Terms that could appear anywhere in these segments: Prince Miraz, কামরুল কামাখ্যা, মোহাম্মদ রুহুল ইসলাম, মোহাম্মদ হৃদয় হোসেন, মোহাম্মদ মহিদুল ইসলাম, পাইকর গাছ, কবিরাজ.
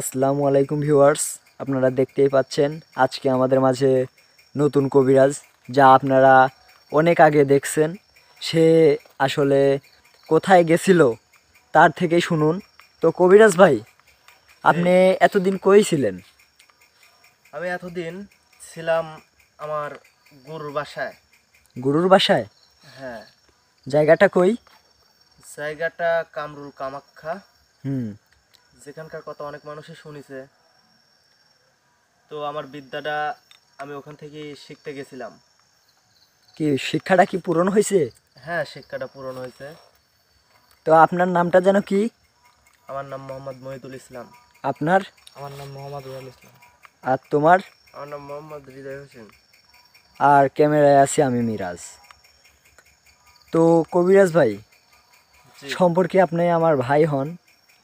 আসসালামু আলাইকুম ভিউয়ার্স, আপনারা দেখতেই পাচ্ছেন আজকে আমাদের মাঝে নতুন কবিরাজ, যা আপনারা অনেক আগে দেখছেন। সে আসলে কোথায় গেছিল তার থেকে শুনুন। তো কবিরাজ ভাই, আপনি এতদিন কই ছিলেন? আমি এতদিন ছিলাম আমার গুরুর বাসায়। গুরুর বাসায়? হ্যাঁ। জায়গাটা কই? জায়গাটা কামরুল কামাখ্যা। যেখানকার কথা অনেক মানুষই শুনেছে। তো আমার বিদ্যাটা আমি ওখান থেকে শিখতে গেছিলাম। কি শিক্ষাটা কি পূরণ হয়েছে? হ্যাঁ, শিক্ষাটা পূরণ হয়েছে। তো আপনার নামটা যেন কি? আমার নাম মোহাম্মদ মহিদুল ইসলাম। আপনার? আমার নাম মোহাম্মদ রুহুল ইসলাম। আর তোমার? আমার নাম মোহাম্মদ হৃদয় হোসেন। আর ক্যামেরায় আছি আমি মিরাজ। তো কবিরাজ ভাই সম্পর্কে আপনি আমার ভাই হন,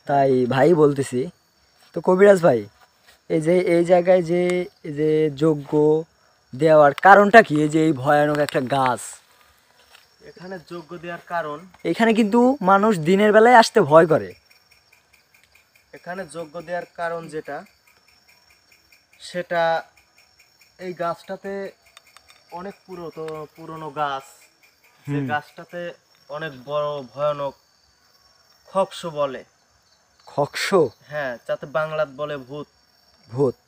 তাই ভাই বলতেছি। তো কবিরাজ ভাই, এই জায়গায় যে যজ্ঞ দেওয়ার কারণটা কি? এই যে এই ভয়ানক একটা গাছ এখানে যজ্ঞ দেওয়ার কারণ, এখানে কিন্তু মানুষ দিনের বেলায় আসতে ভয় করে। এখানে যজ্ঞ দেওয়ার কারণ যেটা, সেটা এই গাছটাতে অনেক পুরনো গাছ, যে গাছটাতে অনেক বড় ভয়ানক খকশ বলে। খকশ? হ্যাঁ, যাতে বাংলাত বলে ভূত। ভূত?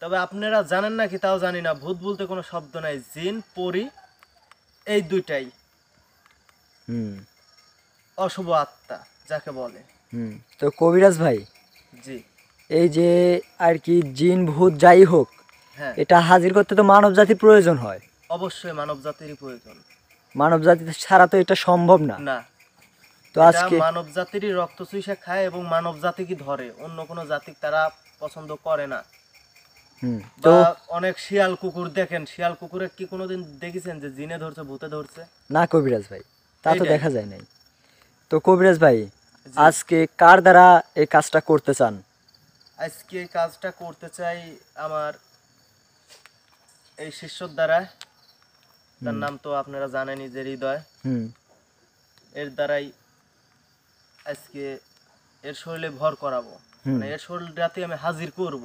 তবে আপনারা জানেন নাকি তাও জানি না, ভূত বলতে কোনো শব্দ নাই। জিন পরি এই দুইটাই অশুভ আত্মা যাকে বলে। তো কবিরাজ ভাই, জি, এই যে আর কি জিন ভূত যাই হোক, হ্যাঁ, এটা হাজির করতে তো মানব জাতির প্রয়োজন হয়। অবশ্যই মানব জাতিরই প্রয়োজন, মানব জাতি ছাড়া তো এটা সম্ভব না। না, তো আজকে মানব জাতিরই রক্ত চুষে খায় এবং মানব জাতিকে ধরে, অন্য কোনো জাতি তারা পছন্দ করে না। তো অনেক শিয়াল কুকুর দেখেন, শিয়াল কুকুরে কি কোনোদিন দেখেছেন যে জিনে ধরছে ভূতে ধরছে? না কবিরাজ ভাই, তা তো দেখা যায় নাই। তো কবিরাজ ভাই, আজকে কার দ্বারা এই কাজটা করতে চান? আজকে এই কাজটা করতে চাই আমার এই শিষ্যর দ্বারা, তার নাম তো আপনারা জানেনই যে হৃদয়। এর দ্বারাই আজকে এর শরীরে ভর করাবো, মানে এর শরীরটাতে আমি হাজির করব।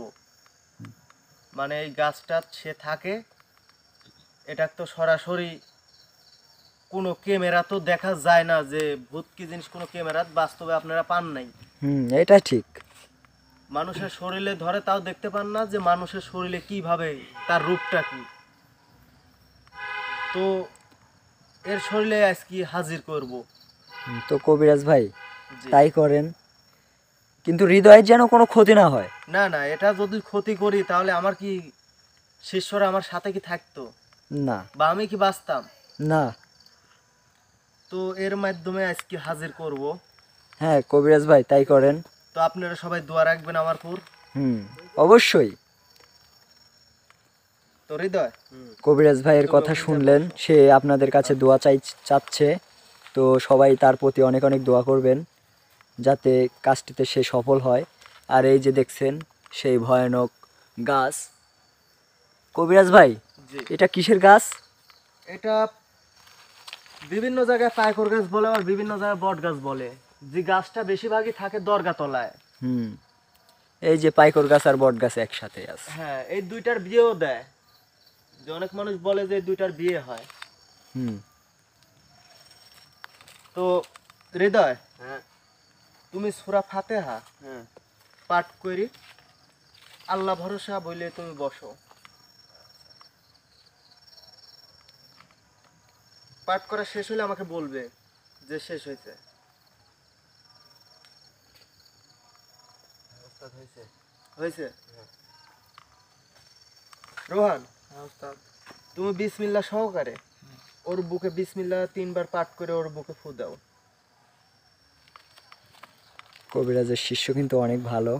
মানে এই গাছটা সে থাকে, এটা তো সরাসরি কোনো ক্যামেরা তো দেখা যায় না, যে ভূত কি জিনিস কোনো ক্যামেরা বাস্তবে আপনারা পান নাই। এটা ঠিক, মানুষের শরীরে ধরে তাও দেখতে পান না যে মানুষের শরীরে কিভাবে তার রূপটা কি। তো এর শরীরে আজকে হাজির করব। তো কবিরাজ ভাই তাই করেন, কিন্তু হৃদয়ের যেন কোনো ক্ষতি না হয়। না না, এটা যদি ক্ষতি করি তাহলে আমার কি শিষ্যরা আমার সাথে কি থাকতো? না। বা আমি কি বাঁচতাম? না। তো এর মাধ্যমে আজকে হাজির করব। হ্যাঁ কবিরাজ ভাই তাই করেন। তো আপনারা সবাই দোয়া রাখবেন আমার উপর। অবশ্যই। তো হৃদয়, কবিরাজ ভাইয়ের কথা শুনলেন, সে আপনাদের কাছে দোয়া চাচ্ছে। তো সবাই তার প্রতি অনেক অনেক দোয়া করবেন যাতে কাজটিতে সে সফল হয়। আর এই যে দেখছেন সেই ভয়ানক গাছ। কবিরাজ ভাই, এটা কিসের গাছ? এটা বিভিন্ন জায়গায় পাইকর গাছ বলে, আর বিভিন্ন জায়গায় বট গাছ বলে। যে গাছটা বেশিরভাগই থাকে দরগা তলায়। এই যে পাইকর গাছ আর বট গাছ একসাথে আছে। হ্যাঁ, এই দুইটার বিয়েও দেয়, যে অনেক মানুষ বলে যে দুইটার বিয়ে হয়। তো হৃদয়, হ্যাঁ, তুমি সূরা ফাতিহা পাঠ করি, আল্লাহ ভরসা বলে তুমি বসো। পাঠ করা শেষ হলে আমাকে বলবে যে শেষ হয়েছে। হয়েছে রোহান? তুমি বিসমিল্লাহ সহকারে ওর বুকে বিসমিল্লাহ 3 বার পাঠ করে ওর বুকে ফু দাও। কবিরাজের শিষ্য কিন্তু অনেক ভালো,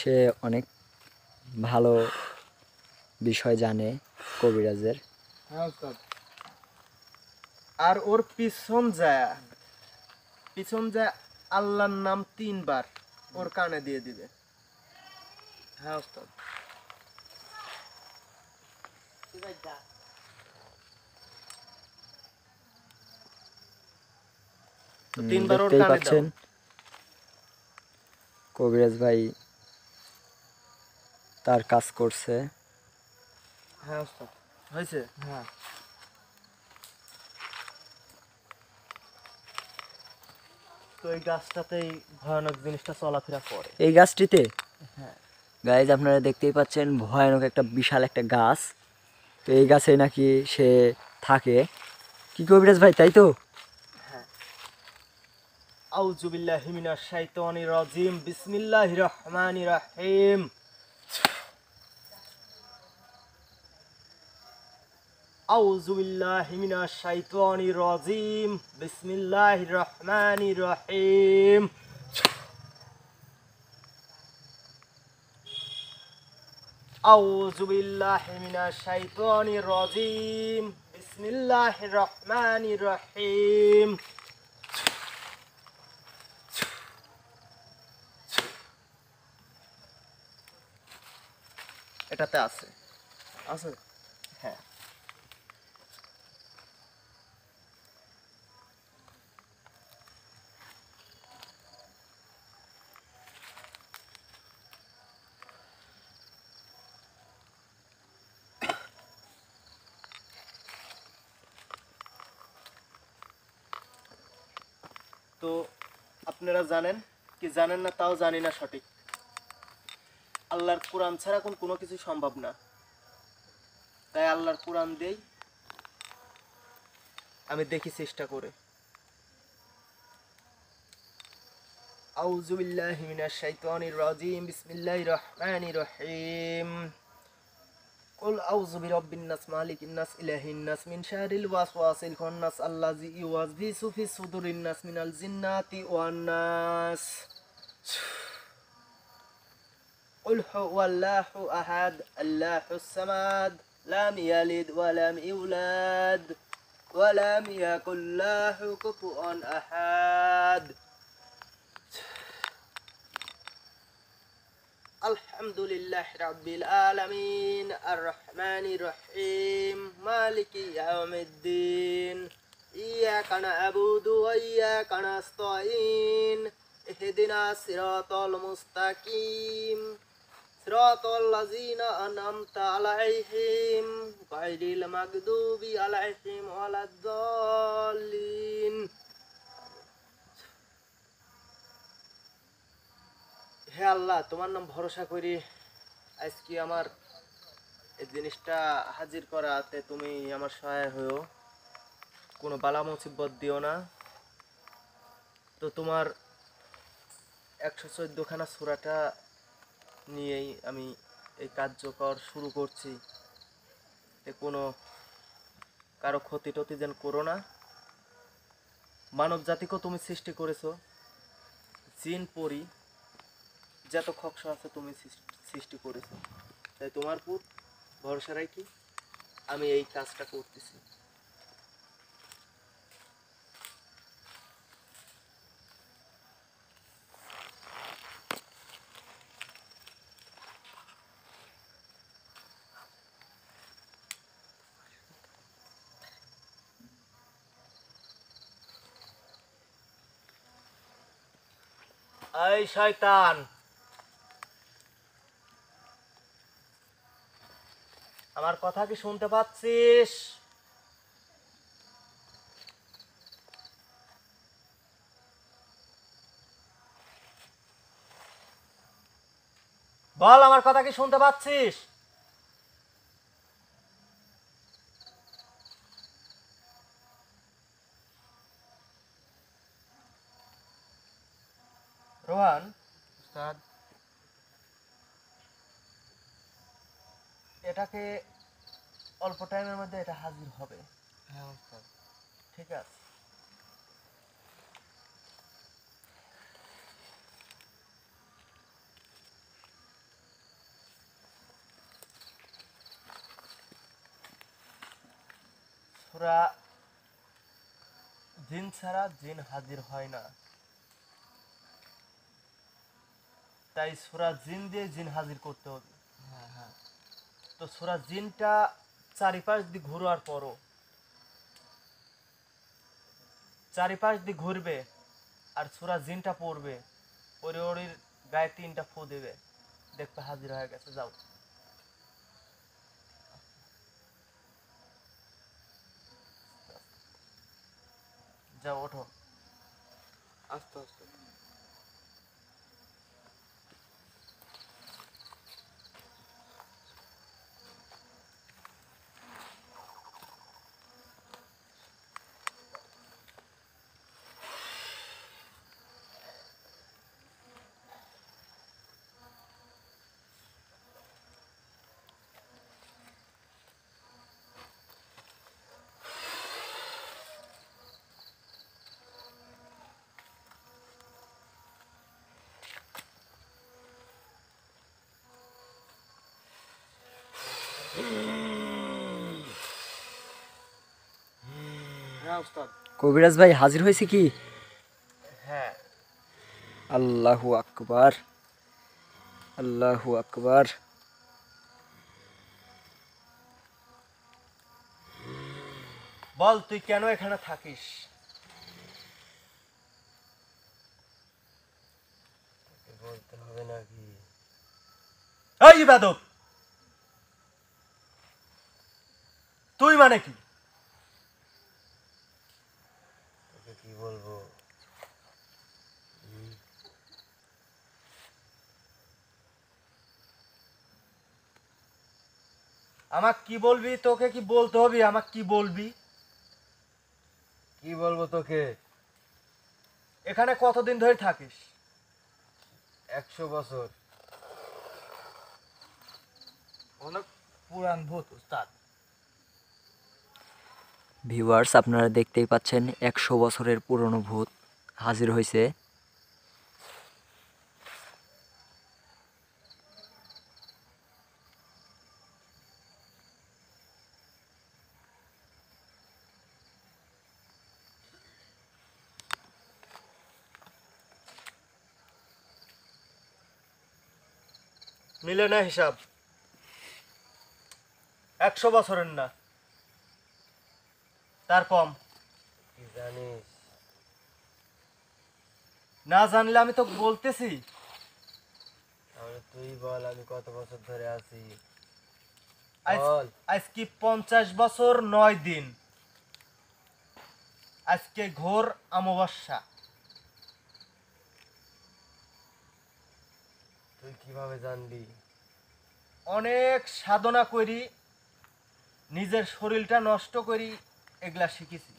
সে অনেক ভালো বিষয় জানে কবিরাজের। আর ওর পিছন যায় আল্লাহর নাম 3 বার ওর কানে দিয়ে দিবে। হ্যাঁ ওস্তাদ। তো 3 বার ওর কানে দাও। কবিরাজ ভাই তার কাজ করছে। হ্যাঁ ওস্তাদ হয়েছে। হ্যাঁ তো এই গাছটাতেই ভয়ানক জিনিসটা চলাফেরা করে, এই গাছটিতে। হ্যাঁ গাইজ আপনারা দেখতেই পাচ্ছেন ভয়ানক একটা বিশাল একটা গাছ, তো এই গাছে নাকি সে থাকে। কি কবিরাজ ভাই, তাই তো? হ্যাঁ আউযু বিল্লাহি মিনাশ শাইতানির রাজিম বিসমিল্লাহির রহমানির রহিম। আউযু বিল্লাহি মিনাশ শাইতানির রাজিম বিসমিল্লাহির রহমানির রহিম। আউযু বিল্লাহি মিনাশ শাইতানির রাজিম বিসমিল্লাহির রহমানির রহিম। এটাতে আছে আছে। হ্যাঁ তো আপনারা জানেন কি জানেন না তাও জানি না সঠিক, আল্লাহর কোরআন ছাড়া কোনো কিছু সম্ভব না, তাই আল্লাহর কোরআন দেই আমি দেখি চেষ্টা করে। আউযু বিল্লাহি মিনাশ শাইতানির রাজিম বিসমিল্লাহির রহমানির রহিম। قل أعوذ برب الناس مالك الناس إله الناس من شر الوسواس الخناس الذي يوسوس في صدور الناس من الجنة والناس قل هو الله أحد الله الصمد لم يلد ولم يولد ولم يكن له كفوا أحد আলহামদুলিল্লাহ রাব্বিল আলামিন আর রহমানির রহিম মালিকি ইয়াউমিদ্দিন ইয়াকা না'বুদু ওয়া ইয়াকা নাস্তাঈন ইহদিনাস সিরাতাল মুস্তাকিম সিরাতাল লাযিনা আন'আমতা আলাইহিম গায়রিল মাগদুবি আলাইহিম ওয়ালাদ-দাল্লিন। হে আল্লাহ, তোমার নাম ভরসা করি আজকে আমার এই জিনিসটা হাজির করাতে তুমি আমার সহায় হও, কোনো বালা মুসিবত দিও না। তো তোমার 114খানা সূরাটা নিয়েই আমি এই কার্যকর শুরু করছি, এ কোনো কারো ক্ষতি টতি যেন করো না। মানব জাতিকেও তুমি সৃষ্টি করেছো, জিন পরি যত খক্ষ আছে তুমি সৃষ্টি করেছো, তাই তোমার উপর ভরসা রাখি আমি এই কাজটা করতেছি। এই শয়তান, আমার কথা কি শুনতে পাচ্ছিস? বল, আমার কথা কি শুনতে পাচ্ছিস? রোহান উস্তাদ, এটাকে অল্প টাইমের মধ্যে এটা হাজির হবে। হ্যাঁ ওস্তাদ ঠিক আছে। সূরা জিন ছাড়া জিন হাজির হয় না, তাই সূরা জিন দিয়ে জিন হাজির করতে হবে। হ্যাঁ হ্যাঁ, তো সূরা জিনটা চারিপাশ দিয়ে ঘুরার পরও চারিপাশ দিয়ে ঘুরবে আর সূরা জিনটা পড়বে, ওরে ওর গায়ে 3টা ফু দেবে, দেখবে হাজির হয়ে গেছে। যাও। जाओ उठो। आस्ते आस्ते। कबिराज भाई हाजिर हुए कि हाँ। अल्लाहु अकबर अल्लाहु अकबर। बोल तु क्यों एखाने थाकिस? बोलते हबे नाकि? ओई बादब तुई माने कि ভিউয়ার্স আপনারা দেখতেই পাচ্ছেন 100 বছরের পুরনো ভূত হাজির হয়েছে। मिले ना हिसाब 100 बचर ना तार कम ना जानले आमी तो बोलतेছি। তাহলে তুই বল আমি কত বছর ধরে আছি। আজকে 50 বছর 9 দিন আজকে ঘোর অমাবস্যা। তুই কিভাবে জানলি? অনেক সাধনা করি নিজের শরীরটা নষ্ট করি এগুলা শিখেছি।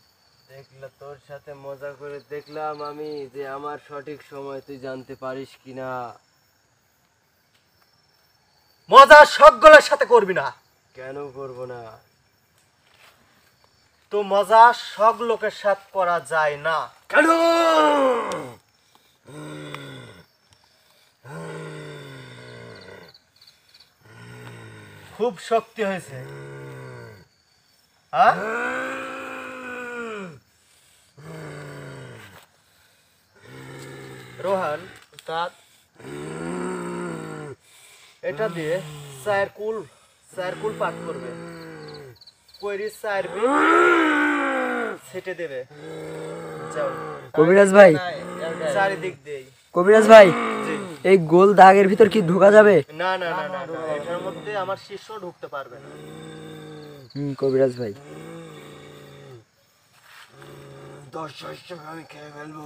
দেখলা তোর সাথে মজা করে দেখলাম আমি যে আমার সঠিক সময় তুই জানতে পারিস কিনা। মজা সবগুলোর সাথে করবি না। কেন করব না? তো মজা সব লোকের সাথে করা যায় না। কেন? खूब शक्ति है हाँ? रोहन एटा दिए सायरकुल पाक करबे कोइरी सायर भी सेटे देबे। जाओ कबिराज भाई सारी दिक दे। कबिराज भाई एक गोल दागेर भीतर की ढोका जाबे ना? ना ना ना এর মধ্যে আমার শিষ্য ঢুকতে পারবে না। কবিরাজ ভাই 10 শিষ্য আমি খেয়ে ফেলবো।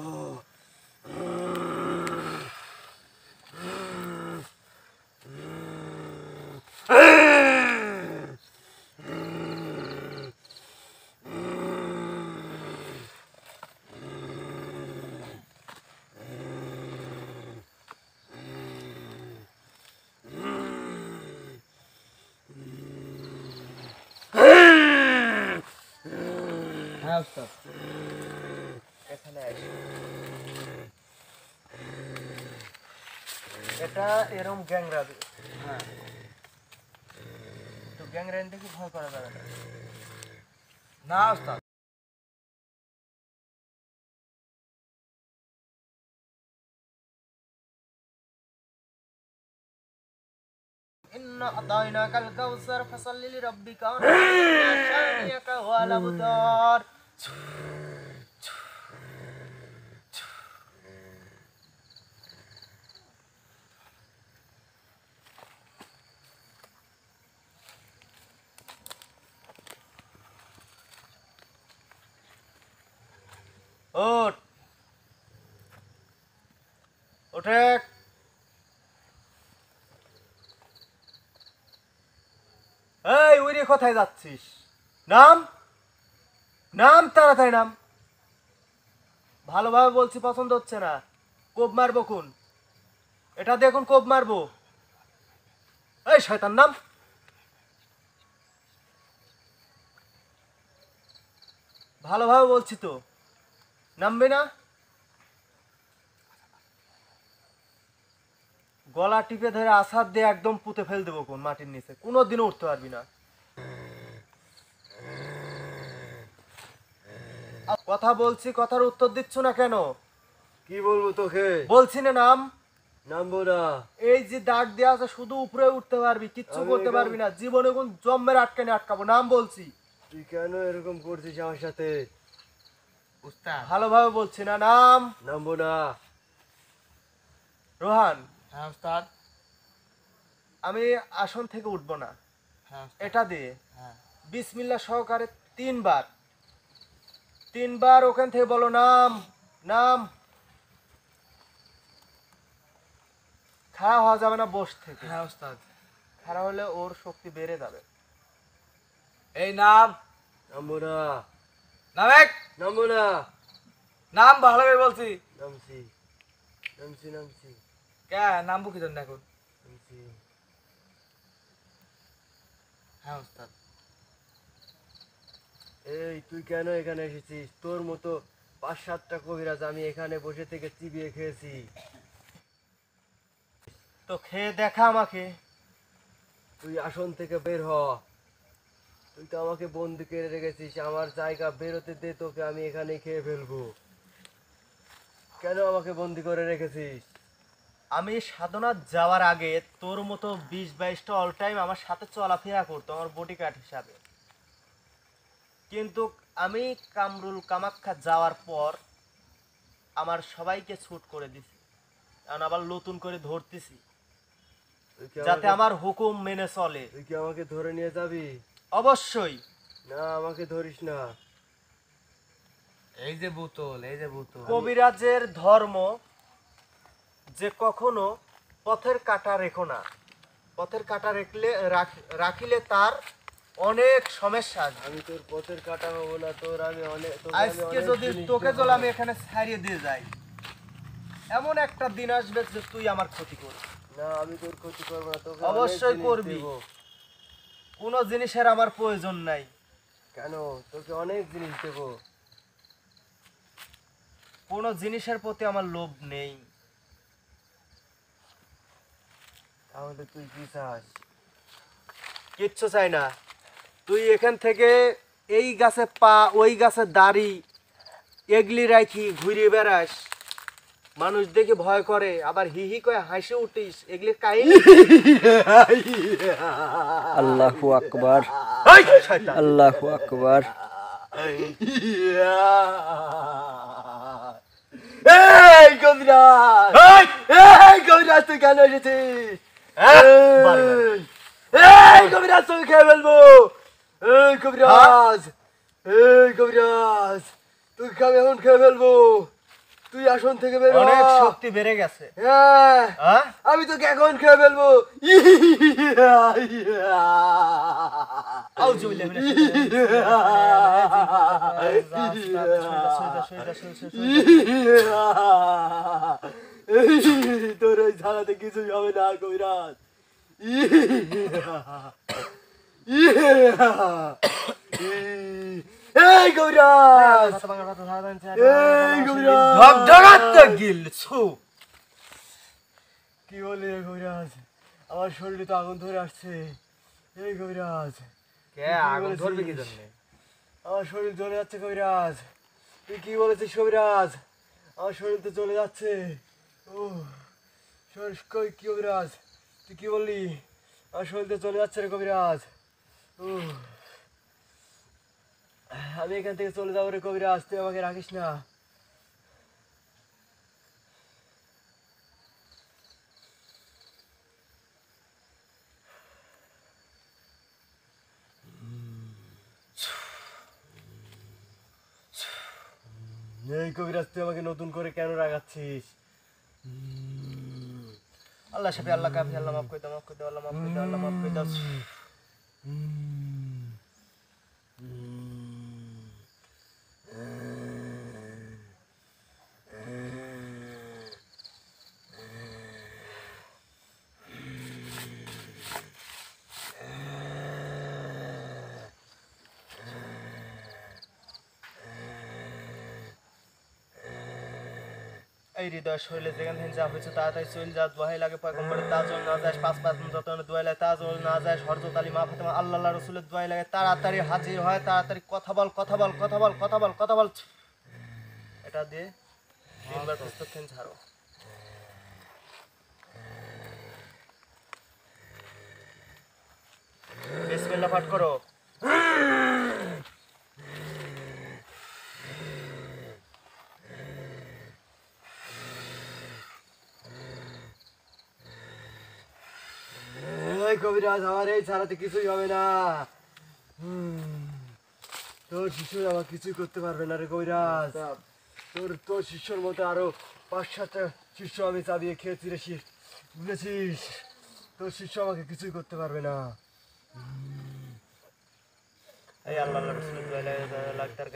ना इन्ना अताइना कल कौसर फसल्लि लिरब्बिका शानियका वाला बुदार। ओठ उठे कथाय जाच्छिस नाम नाम तारातारी नाम भालोभाबे बोलछि पसंद होच्छे ना कोप मारबो कोन एटा दिये कोन कोप मारबो ए शयतान नाम भालोभाबे बोलछि तो नामबे ना गला टीपे धरे आसार दिये एकदम पुते फेल देबो कोन माटिर निचे कोनोदिनও उठते पारबि ना कथा बोलছি কথার উত্তর দিচ্ছ না কেন কি বলবো তোকে বলছি না নাম নামবোরা এই যে দাঁত দেয়া আছে শুধু উপরে উঠতে পারবি কিচ্ছু করতে পারবি না জীবনে কোন জম্মের আটকানি আটকাবো নাম বলছি তুই কেন এরকম করছিস আমার সাথে উস্তাদ ভালোভাবে বলছি না নাম নামবোরা রোহান হ্যাঁ উস্তাদ আমি আসন থেকে উঠব না হ্যাঁ এটা দিয়ে হ্যাঁ বিসমিল্লাহ সহকারে तीन बार ओखान थे बोलो नाम नाम खड़ा हो जाए ना बस थे हाँ उस्ताद खड़ा होले और शक्ति बेरे जाबे ए नाम नमुना नामेक नमुना नाम भालो भाई बोलसी नमसी क्या नाम बुकी जन्ना को नमसी हाँ उस्ताद तु क्या तर मत पाँच सात कबिराज बसे चिबिए खेसी तो खे देखा तु आसन बेर तु तो बंदी केड़े रेखेस जगह बेरोते दे तो खे फिलब क्या बंदी कर रेखेस আমি সাধনা যাওয়ার আগে তোর মতো ২০-২২ টা অল টাইম আমার সাথে চলাফেরা করতো আমার বডিগার্ড হিসাবে किन्तु आमी कामरुल कामाख्या जावार पर आमार सबाईके छूट करे दिछि कारण आबार नतून करे धरतेछि जाते आमार हुकुम मेने चले तुई कि आमाके धरे निये जाबि अवश्यई ना आमाके धरिस ना এই যে বোতল কবিরাজের ধর্ম যে কখনো পথের কাটা রেখো না পথের কাটা রাখলে রাখিলে তার अनेक समस्या तोर पथर काटा हब ना तोर आज के जो तोके जल छाड़िए दिए जाए एमन एक दिन आसबे जे तुई आमार क्षति करबि ना आमी तोर क्षति करब ना तोके अवश्य करबि कोनो जिनिसेर आमार प्रयोजन नाई केन तोके अनेक जिनिस देब कोनो जिनिसेर प्रति आमार लोभ नेई ताहले तुई कि चास किच्छु चाइ ना तु एखान गाचे पा ओ गाचे दाड़ी एगली रखी घुरे बेड़ास मानुष देखे भय करे आबार हि हि कये हासे उठिस एगलिर काहिनी अल्लाहु अकबर ए कविराज तुई केन एसेछिस ए कविराज तुई के बोलबो কবিরাজ তুই খাবে এখন খেয়ে ফেলবো তুই আসন থেকে বের হ অনেক শক্তি বেড়ে গেছে হ্যাঁ আমি তোকে এখন খেয়ে ফেলবো আউজ বলে না তোর ওই ঝাড়াতে কিছুই হবে না কবিরাজ কবিরাজ তুই কি বলেছিস কবিরাজ আমার শরীর তো চলে যাচ্ছে কবিরাজ তুই কি বললি আমার শরীর তো চলে যাচ্ছে রে কবিরাজ আমি এখান থেকে চলে যাবো রে কবিরাজ তুই আমাকে রাখিস না এই কবিরাজ তুই আমাকে নতুন করে কেন রাগাচ্ছিস? আল্লাহ সাফি আল্লাহ কাফি আল্লাহ মাফ করে দাও মাফ করে দাও আল্লাহ মাফ করে দাও আল্লাহ মাফ করে দাও। এই হৃদয় শৈলে যেখান থেকে যা হয়েছে তাড়াতাড়ি চল যা দোহাই লাগে পয়গম্বরের তাজল না যায় পাঁচ পাঁচ যত দোহাই লাগে তাজল না যায় হরজত আলী মা ফাতেমা আল্লাহ আল্লাহ রসুলের দোহাই লাগে তাড়াতাড়ি হাজির হয় তাড়াতাড়ি কথা বল কথা বল কথা বল কথা বল কথা বল। এটা দিয়ে তিনবার প্রস্তুত থেকে ঝাড়ো। বিসমিল্লাহ পাঠ করো। কবিরাজ আমার এই ছাড়াতে কিছুই হবে না, তোর শিশু আমার কিছুই করতে পারবে না রে কবিরাজ। তোর তোর শিষ্যর মতো আরো ৫-৭ শিষ্য আমি চাবিয়ে খেয়েছি রে, বুঝেছিস? তোর শিষ্য আমাকে কিছুই করতে পারবে না। এই আল্লাহ ডাক্তার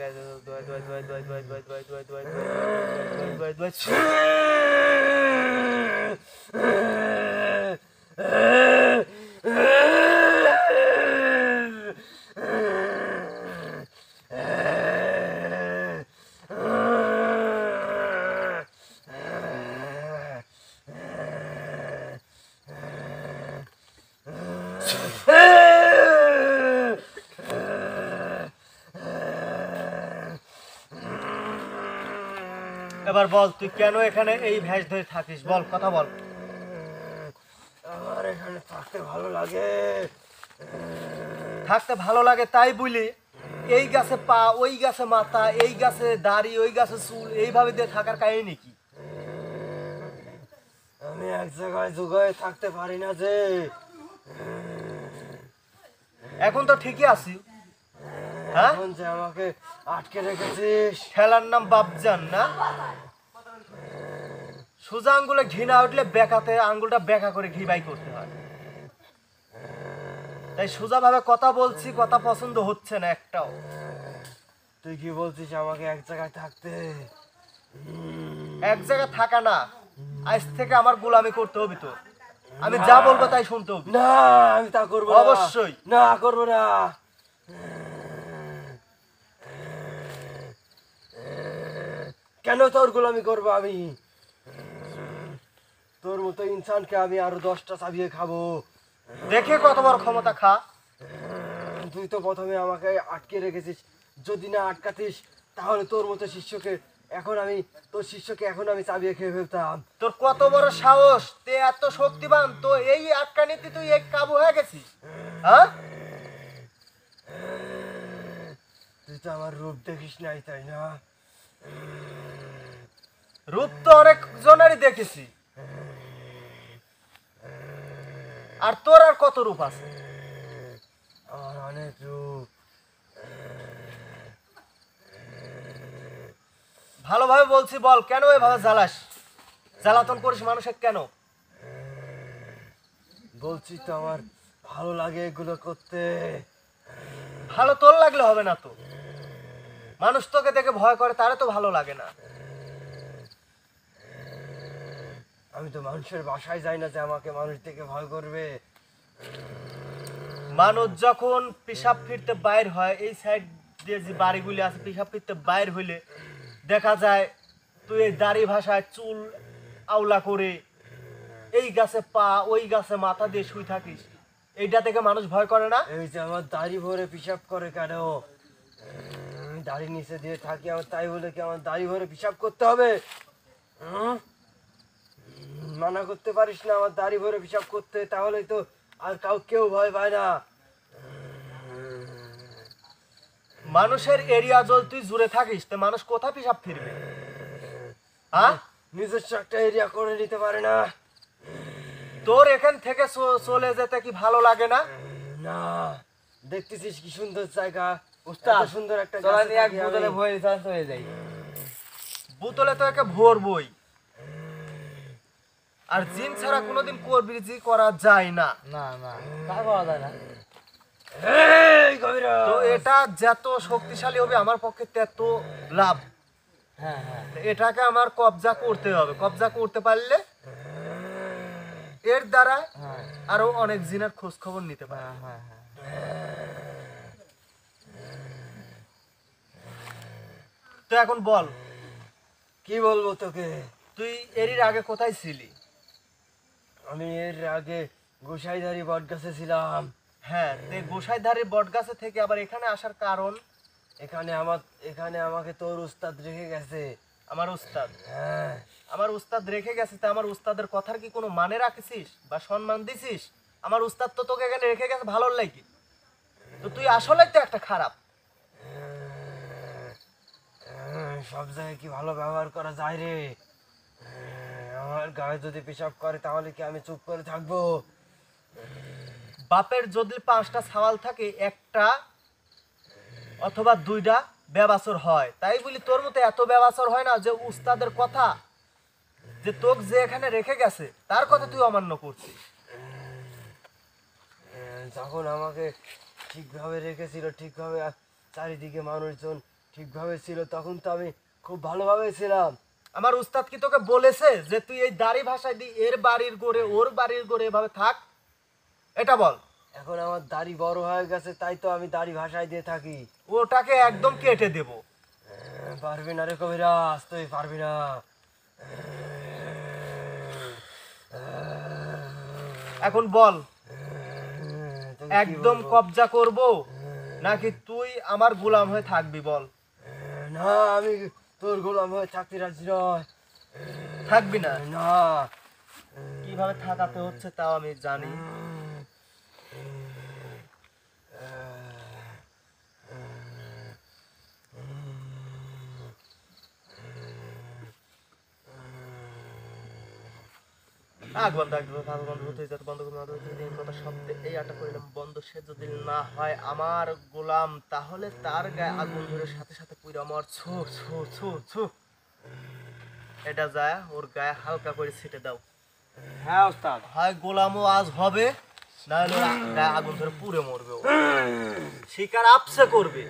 এবার বল তুই কেন এখানে এই ভ্যাস ধরে থাকিস, বল কথা বল। আমার এখানে থাকতে ভালো লাগে, থাকতে ভালো লাগে তাই বলি এই গাছে পা ওই গাছে মাথা এই গাছে দাড়ি ওই গাছে চুল এইভাবে দিয়ে থাকার কাহিনী কি? আমি এক জায়গায় জুগায় থাকতে পারি না যে। এখন তো ঠিকই আছি, হ্যাঁ আমাকে আটকে রেখেছিস। খেলার নাম বাপজান না? সোজা আঙ্গুলে ঘি না উঠলে বেঁকাতে আঙ্গুলটা বেঁকা করে ঘি বাই করতে হয়। তাই সোজা ভাবে কথা বলছি, কথা পছন্দ হচ্ছে না একটাও। তুই কি বলছিস আমাকে এক জায়গায় থাকতে? এক জায়গায় থাকা না, আজ থেকে আমার গোলামি করতে হবে তো। আমি যা বলবো তাই শুনতে হবে। না আমি তা করবো অবশ্যই না, করবো না। কেন তোর গোলামি করবো আমি? তোর মতো ইনসানকে আমি আরো 10টা চাবিয়ে খাবো। দেখে কতবার ক্ষমতা খা। তুই তো প্রথমে আমাকে আটকে রেখেছিস, যদি না আটকাতিস তাহলে তোর মতো শিষ্যকে এখন আমি চাবিয়ে খেয়ে ফেলতাম। তোর কত বড় সাহস, তুই এত শক্তিবান, তো এই আটকানিতে তুই এক কাবু হয়ে গেছিস। হ্যাঁ তুই তো আমার রূপ দেখিস নাই তাই না? রূপ তো অনেক জনেরই দেখেছি, আর তোর আর কত রূপ আছে? আর অনেক রূপ। ভালোভাবে বলছি বল, কেন এভাবে জ্বালাস, জ্বালাতন করিস মানুষের কেন? বলছি তো আমার ভালো লাগে এগুলো করতে। ভালো তোর লাগলে হবে না তো, মানুষ তোকে দেখে ভয় করে তারে তো ভালো লাগে না। আমি তো মানুষের বাসায় যাই না যে আমাকে মানুষ দেখে ভয় করবে। মানুষ যখন পেশাব ফিরতে বাইর হয়, এই সাইড দিয়ে যে বাড়িগুলি আছে পেশাব ফিরতে বাইর হইলে দেখা যায় তুই দাড়ি ভাষায় চুল আউলা করে এই গাছে পা ওই গাছে মাথা দিয়ে শুয়ে থাকিস। এইটা থেকে মানুষ ভয় করে না? এই যে আমার দাড়ি ভরে পেশাব করে, কেন আমি দাড়ি নিচে দিয়ে থাকি, আমার তাই বলে কি আমার দাড়ি ভরে পেশাব করতে হবে? মানা করতে পারিস না আমার দাড়ি ভরে পেশাব করতে, তাহলেই তো আর কেউ ভয় পায় না। মানুষের এরিয়া জল তুই জুড়ে থাকিস তো মানুষ কোথায় পেশাব ফিরবে? হ্যাঁ নিজস্ব একটা এরিয়া করে নিতে পারে না? তোর এখান থেকে চলে যেতে কি ভালো লাগে না? না দেখতেছিস কি সুন্দর জায়গা, সুন্দর একটা बोतले तो एके भरबई আর জিন ছাড়া কোনোদিন কোরবিজি করা যায় না না না তা করা যায় না এই কবিরা তো এটা যত শক্তিশালী হবে আমার পক্ষে তত লাভ হ্যাঁ হ্যাঁ এটাকে আমার কবজা করতে হবে কবজা করতে পারলে এর দ্বারা আর অনেক জিনের খোঁজ খবর নিতে পারে হ্যাঁ হ্যাঁ তো এখন বল কি বলবো তোকে তুই এর আগে কোথায় ছিলি আমি এর আগে গোসাইধারী বটগাছে ছিলাম হ্যাঁ এই গোসাইধারী বটগাছে থেকে আবার এখানে আসার কারণ এখানে আমাকে তোর উস্তাদ রেখে গেছে আমার উস্তাদ হ্যাঁ আমার উস্তাদ রেখে গেছে তা আমার উস্তাদের কথার কি কোনো মানে রাখিস বা সম্মান দিছিস আমার উস্তাদ তো তোকে এখানে রেখে গেছে ভালো লাগি তো তুই আসলেই তো একটা খারাপ সব জায়গায় কি ভালো ব্যবহার করা যায় রে আমার গায়ে যদি পেশাব করে তাহলে কি আমি চুপ করে থাকব বাপের যদি পাঁচটা সওয়াল থাকে একটা অথবা দুইটা ব্যবসর হয় তাই বলি তোর মতে এত ব্যবসর হয় না যে উস্তাদের কথা যে তোকে যে এখানে রেখে গেছে তার কথা তুই অমান্য করছিস যখন আমাকে ঠিকভাবে রেখেছিল ঠিকভাবে চারিদিকে মানুষজন ঠিকভাবে ছিল তখন তো আমি খুব ভালোভাবে ছিলাম আমার উস্তাদ কি তোকে বলেছে যে তুই এই দাড়ি ভাষায় দি এর বাড়ির গোরে ওর বাড়ির গোরে এভাবে থাক এটা বল এখন আমার দাড়ি বড় হয়ে গেছে তাই তো আমি দাড়ি ভাষায় দিয়ে থাকি ওটাকে একদম কেটে দেব পারবি না রে কবিরাজ তুই পারবি না এখন বল একদম কবজা করব নাকি তুই আমার গোলাম হয়ে থাকবি বল না আমি তোর গোলাম হয়ে থাকতে রাজি নয় থাকবি না না কিভাবে থাকাতে হচ্ছে তাও আমি জানি আগ বন্ধ একদম ভালো বন্ধ হতে যাতে বন্ধ করে আমাদের এই কথা শব্দে এই আটা করলাম বন্ধ সে যদি না হয় আমার গোলাম তাহলে তার গায়ে আগুন ধরে সাথে সাথে পুরো আমার ছো ছো ছো ছো এটা যায় ওর গায়ে হালকা করে ছিটে দাও হ্যাঁ ওস্তাদ হয় গোলামও আজ হবে নাহলে গায়ে আগুন ধরে পুড়ে মরবে ও শিকার আপসে করবে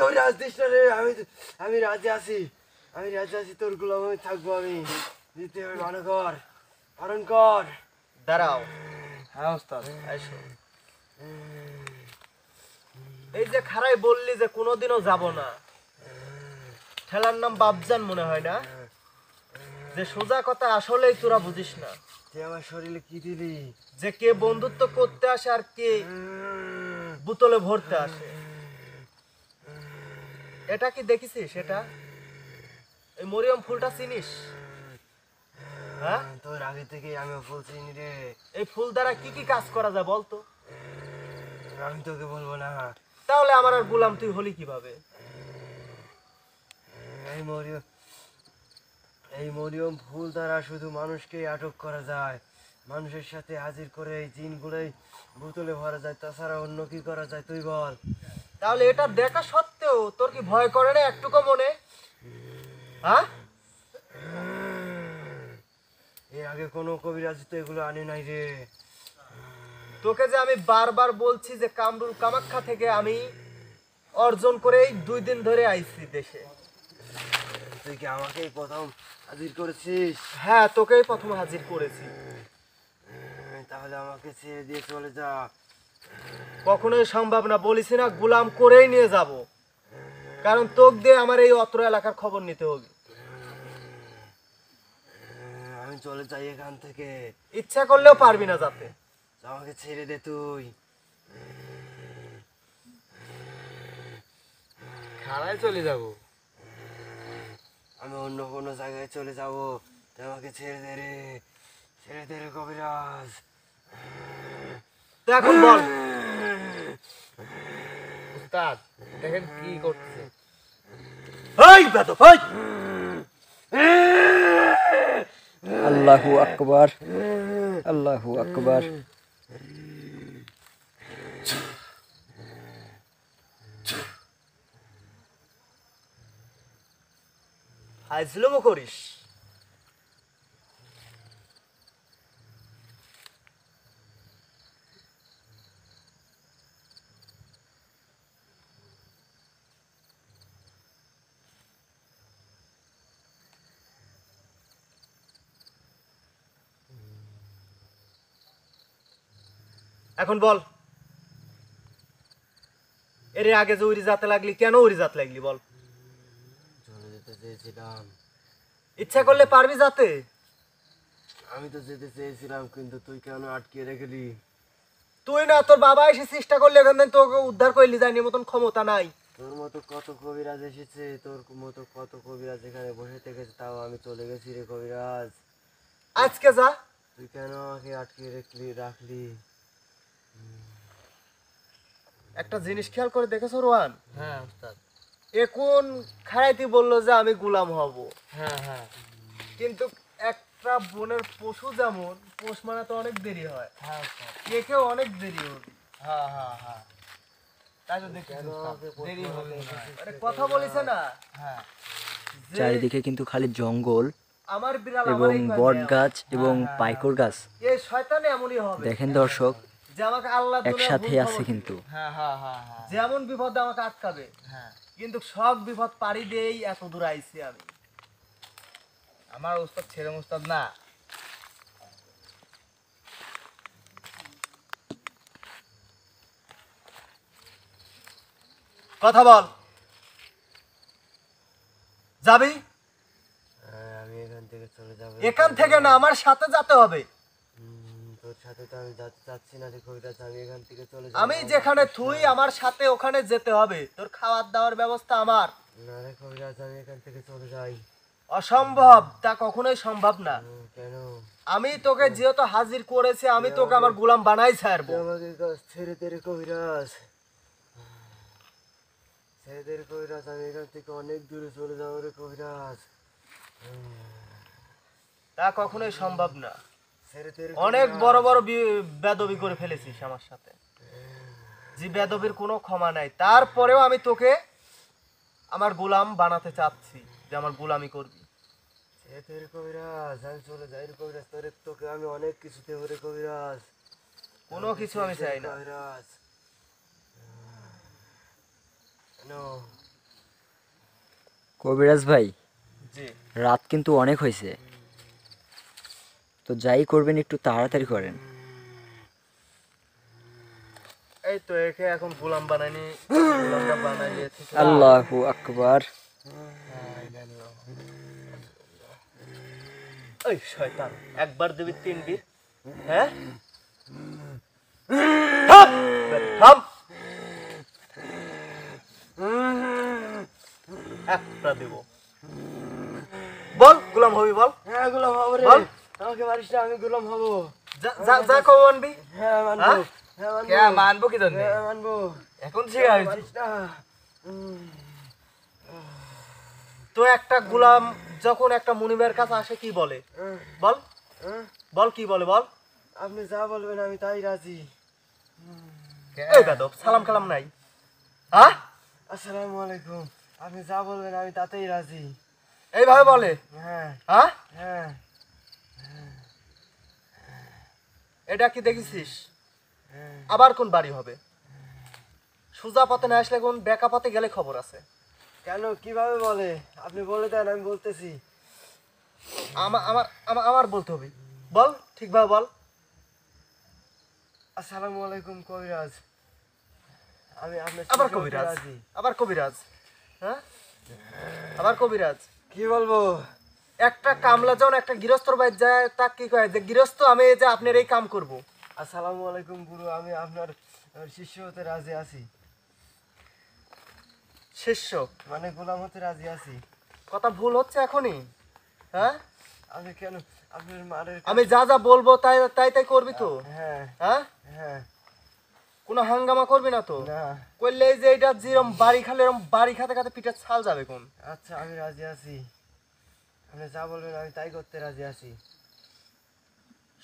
খারাই বললি যে কোনোদিনও যাব না ঠেলার নাম বাবজান মনে হয় না যে সোজা কথা আসলেই তোরা বুঝিস না তুই আমার শরীরে কি দিলি যে কে বন্ধুত্ব করতে আসে আর কে বোতলে ভরতে আসে এটা কি দেখেছিস এটা এই মরিয়ম ফুলটা চিনিস হ্যাঁ তোর আগে থেকে আমি ফুল চিনি রে এই ফুল দ্বারা কি কাজ করা যায় বল তো আমি তোকে বলবো না তাহলে আমার আর গোলাম তুই হলি কিভাবে এই মরিয়ম ফুল দ্বারা শুধু মানুষকে আটক করা যায় মানুষের সাথে হাজির করে এই জিনগুলোই বোতলে ভরা যায় তাছাড়া অন্য কি করা যায় তুই বল তাহলে এটা দেখা সত্ত্বেও তোর কি ভয় করে না একটুকো মনে হ্যাঁ এর আগে কোনো কবিরাজ তো এগুলো আনি নাই রে তোকে যে আমি বারবার বলছি যে কামরুল কামাখ্যা থেকে আমি অর্জন করে এই 2 দিন ধরে আইছি দেশে তুই কি আমাকেই প্রথম হাজির করেছিস হ্যাঁ তোকেই প্রথম হাজির করেছি তাহলে আমাকে ছেড়ে দিয়ে চলে যা কখনোই সম্ভব না বলিছি না গোলাম করেই নিয়ে যাব কারণ তোকে দিয়ে আমার এই অত্র এলাকার খবর নিতে হবে আমি চলে যাই এখান থেকে ইচ্ছা করলেও পারবি না যেতে আমাকে ছেড়ে দে তুই খাড়ায় চলে যাব আমি অন্য কোনো জায়গায় চলে যাব আমাকে ছেড়ে দে রে কবিরাজ এখন বল উস্তাদ দেখেন কি করতেছে এই বেদব এই আল্লাহু আকবার হাজলমো করিস। এখন বল এর আগে যে উড়ি যেতে লাগলি কেন উড়ি যেতে লাগলি বল? চলে যেতে চেয়েছিলাম। ইচ্ছা করলে পারবি যেতে? আমি তো যেতে চেয়েছিলাম কিন্তু তুই কেন আটকে রেখেলি? তুই না তোর বাবা এসে চেষ্টা করলে এখান থেকে তোকে উদ্ধার করলি, জানি মতন ক্ষমতা নাই। তোর মতো কত কবিরাজ এসেছে, তোর মতো কত কবিরাজ এখানে বসে থেকেছে, তাও আমি চলে গেছি রে কবিরাজ। আজকে যা, তুই কেন আমাকে আটকে রাখলি? একটা জিনিস খেয়াল করে দেখেছো রোহান? হ্যাঁ ওস্তাদ। এখন খারাইতি বলল যে আমি গোলাম হব। হ্যাঁ হ্যাঁ, কিন্তু একটা বনের পশু যেমন পোষ মানাতে অনেক দেরি হয়। হ্যাঁ ওস্তাদ, একেও অনেক দেরি হবে। হ্যাঁ হ্যাঁ হ্যাঁ, তাই তো দেখেছো দেরি হবে। আরে কথা বলিস না। হ্যাঁ, চারিদিকে কিন্তু খালি জঙ্গল, আমার বিড়াল আমার এই বট গাছ এবং পাইকর গাছ। এই শয়তানে এমনই হবে। দেখেন দর্শক, আমাকে আল্লাহ একসাথে আছে কিন্তু। হ্যাঁ হ্যাঁ হ্যাঁ, যেমন বিপদ আমাকে আটকাবে। হ্যাঁ, কিন্তু সব বিপদ পাড়ি দিয়েই এত দূর আইছি আমি। আমার ওস্তাদ ছেড়ে ওস্তাদ না। কথা বল, যাবি? আমি এখান থেকে চলে যাব। এখান থেকে না, আমার সাথে যেতে হবে। আমি যেখানে তুই, আমার সাথে ওখানে যেতে হবে। তোর খাবার দাওয়ার ব্যবস্থা আমার। অসম্ভব, তা কখনোই সম্ভব না। কেন? আমি তোকে যেহেতু হাজির করেছে, আমি তোকে আমার গোলাম বানাই ছাড়বো। কবিরাজ ছেড়ে কবিরাজ, আমি এখান থেকে অনেক দূরে চলে যাবো রে কবিরাজ। তা কখনোই সম্ভব না। অনেক বড় বড় বেদবি করে ফেলেছিস আমার সাথে, যে বেদবির কোনো ক্ষমা নাই। তারপরেও আমি তোকে আমার গোলাম বানাতে চাচ্ছি, যে আমার গোলামি করবি। কবিরাজ আমি চলে যাই কবিরাজ, তোকে আমি অনেক কিছু দেব রে কবিরাজ। কোনো কিছু আমি চাই না কবিরাজ। কবিরাজ ভাই, রাত কিন্তু অনেক হয়েছে, তো যাই করবেন একটু তাড়াতাড়ি করেন। এই তো একে এখন গোলাম বানানি, গোলামটা বানাইয়ে। আল্লাহু আকবার। এই শয়তান, একবার দিবি তিনবার? হ্যাঁ থাম, একটা দেব। বল গোলাম হবি বল। হ্যাঁ গোলাম হব রে। আমাকে মারিস না, আমি গোলাম হব। যা কব মানবি? হ্যাঁ মানবো। হ্যাঁ মানবো কি জন্য? হ্যাঁ মানবো। এখন ঠিক আছে তো। একটা গোলাম যখন একটা মুনিবের কাছে আসে কি বলে বল? বল কি বলে বল? আপনি যা বলবেন আমি তাই রাজি। এই গাদব, সালাম কালাম নাই। হ্যাঁ আসসালামু আলাইকুম, আপনি যা বলবেন আমি তাতেই রাজি, এইভাবে বলে। হ্যাঁ হ্যাঁ হ্যাঁ, এটা কি দেখেছিস? আবার কোন বাড়ি হবে? সোজা পথে না আসলে কোন বেকা পথে গেলে খবর আছে। কেন কিভাবে বলে আপনি বলে দেন, আমি বলতেছি। আমার বলতে হবে। বল ঠিকভাবে বল। আসসালামু আলাইকুম কবিরাজ। আমি আপনার আবার কবিরাজ, আবার কবিরাজ। হ্যাঁ আবার কবিরাজ। কি বলবো? একটা কামলা যখন একটা গৃহস্থর বাড়ি যায়, তা কি কয় যে গৃহস্থ আমি যে আপনার এই কাম করব। আসসালামু আলাইকুম গুরু, আমি আপনার শিষ্য হতে রাজি আছি। শিষ্য মানে গোলাম হতে রাজি আছি। কথা ভুল হচ্ছে এখনই। হ্যাঁ আমি কেন আপনার মারের, আমি যা যা বলবো তাই তাই তাই করবি তো? হ্যাঁ হ্যাঁ হ্যাঁ, কোনো হাঙ্গামা করবি না তো? না করলে এই যে এটা যেরকম বাড়ি খালে এরকম বাড়ি খাতে খাতে পিঠের ছাল যাবে কোন। আচ্ছা আমি রাজি আছি, আপনি যা বলবেন আমি তাই করতে রাজি আছি।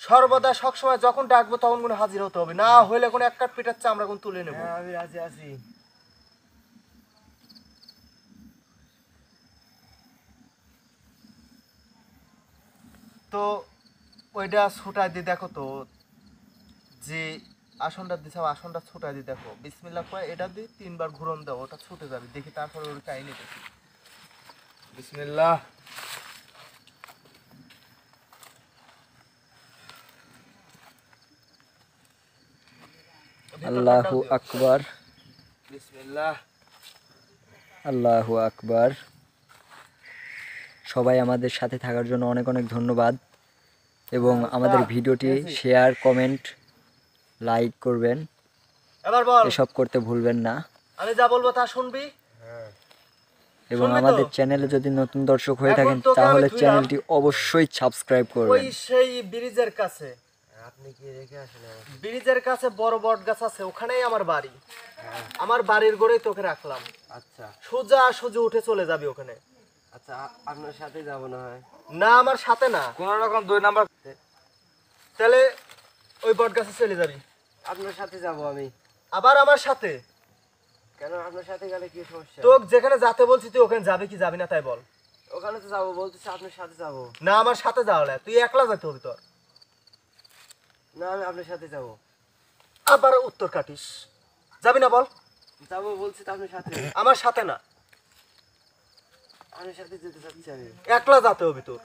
সর্বদা সবসময় যখন ডাকবো তখন কোনো হাজির হতে হবে, না হইলে কোনো একটা পিঠের চামড়া কোন তুলে নেব। হ্যাঁ আমি রাজি আছি। तो ওইটা ছুটাই দিয়ে দেখো তো, যে আসনটা দিছে আসনটা ছুটাই দিয়ে দেখো, বিসমিল্লাহ কয় এটা দিয়ে তিনবার ঘুরন দাও, ওটা ছুটে যাবে। দেখি তারপর ওর কাহিনী দেখি। বিসমিল্লাহ, আল্লাহু আকবার, বিসমিল্লাহ, আল্লাহু আকবার। সবাই আমাদের সাথে থাকার জন্য অনেক অনেক ধন্যবাদ, এবং আমাদের ভিডিওটি শেয়ার, কমেন্ট, লাইক করবেন, এসব করতে ভুলবেন না। আমি যা বলবো তা শুনবি। এবং আমাদের চ্যানেলে যদি নতুন দর্শক হয়ে থাকেন তাহলে চ্যানেলটি অবশ্যই সাবস্ক্রাইব করবেন। ওই সেই ব্রিজের কাছে, আপনি কি রেখে আসেন? ব্রিজের কাছে বড় বট গাছ আছে, ওখানেই আমার বাড়ি। আমার বাড়ির গড়েই তোকে রাখলাম। আচ্ছা, সোজা সোজা উঠে চলে যাবি ওখানে। আচ্ছা, আপনার সাথে যাব না? না, আমার সাথে না, কোন রকম 2 নাম্বার। তাহলে ওই বটগাছে চলে যাবি? আপনার সাথে যাব আমি। আবার আমার সাথে? কেন, আপনার সাথে গেলে কি সমস্যা? তোকে যেখানে যেতে বলছি তুই ওখানে যাবে কি যাবি না তাই বল। ওখানে তো যাব বলতেছি, আপনার সাথে যাব। না, আমার সাথে যাও না, তুই একলা যেতে হবে তোর। না, আমি আপনার সাথে যাব। আবার উত্তর কাটিস, যাবি না বল। যাব বলছি তো আপনার সাথে। আমার সাথে না, আমার সাথে যেতে চাচ্ছি আমি। একলা যেতে হবে তোর।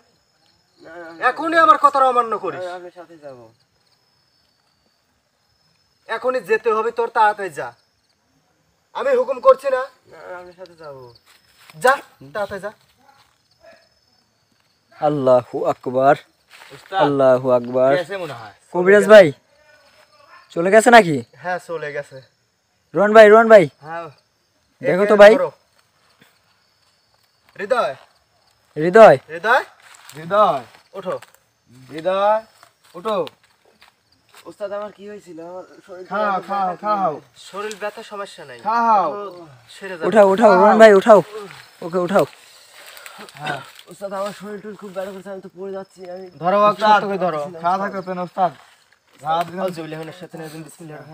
না, এখনই আমার কথা অমান্য করিস। আমি সাথে যাব। এখনই যেতে হবে তোর, তাড়াতাড়ি যা। আমি হুকুম করছি না? না, আমি সাথে যাব। যা, তাড়াতাড়ি যা। আল্লাহু আকবার, আল্লাহু আকবার। কবিরাজ ভাই চলে গেছে নাকি? হ্যাঁ, চলে গেছে। রোহন ভাই, রোহন ভাই, হ্যাঁ দেখো তো ভাই। হৃদয়, হৃদয়, হৃদয়, হৃদয় ওঠো, হৃদয় ওঠো। ওস্তাদ আমার কি হয়েছিল? শরীর ব্যথা, সমস্যা নাই, উঠাও উঠাও রোহন ভাই, উঠাও ওকে, উঠাও। হ্যাঁ ওস্তাদ আমার শরীর টুল খুব ব্যথা করছে, আমি তো পড়ে যাচ্ছি। আমি ধরো ওকে, ধরো খাওয়া থাকো পেন ওস্তাদ। হাত পা ঝাড়ো তো, টান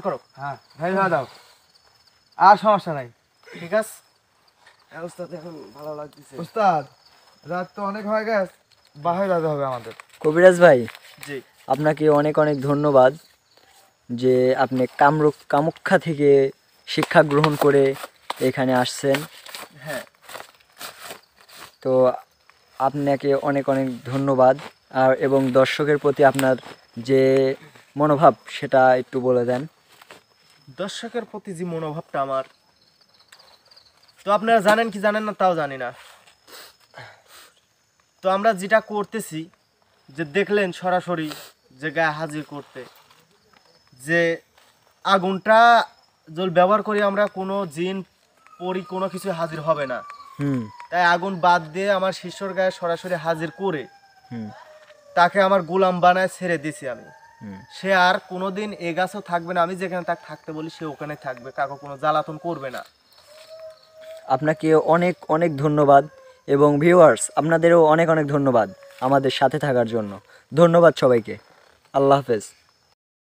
করো। হ্যাঁ ভাই, দাও, আর সমস্যা নাই, ঠিক আছে। ওস্তাদ এখন ভালো লাগছে। ওস্তাদ রাত তো অনেক হয়ে গেছে, বাহির যেতে হবে আমাদের। কবিরাজ ভাই, জি আপনাকে অনেক অনেক ধন্যবাদ যে আপনি কামাখ্যা থেকে শিক্ষা গ্রহণ করে এখানে আসছেন। হ্যাঁ, তো আপনাকে অনেক অনেক ধন্যবাদ। আর এবং দর্শকের প্রতি আপনার যে মনোভাব সেটা একটু বলে দেন। দর্শকের প্রতি যে মনোভাবটা আমার, তো আপনারা জানেন কি জানেন না তাও জানি না। তো আমরা যেটা করতেছি, যে দেখলেন সরাসরি যে গায়ে হাজির করতে, যে আগুনটা জল ব্যবহার করে আমরা কোনো জিন পরি কোনো কিছু হাজির হবে না। তাই আগুন বাদ দিয়ে আমার শিষ্যর গায়ে সরাসরি হাজির করে তাকে আমার গোলাম বানায় ছেড়ে দিছি আমি। সে আর কোনোদিন এ গাছও থাকবে না, আমি যেখানে তাকে থাকতে বলি সে ওখানে থাকবে, কাউকে কোনো জ্বালাতন করবে না। আপনাকে অনেক অনেক ধন্যবাদ, এবং ভিউয়ার্স আপনাদেরও অনেক অনেক ধন্যবাদ আমাদের সাথে থাকার জন্য। ধন্যবাদ সবাইকে। আল্লাহ হাফেজ।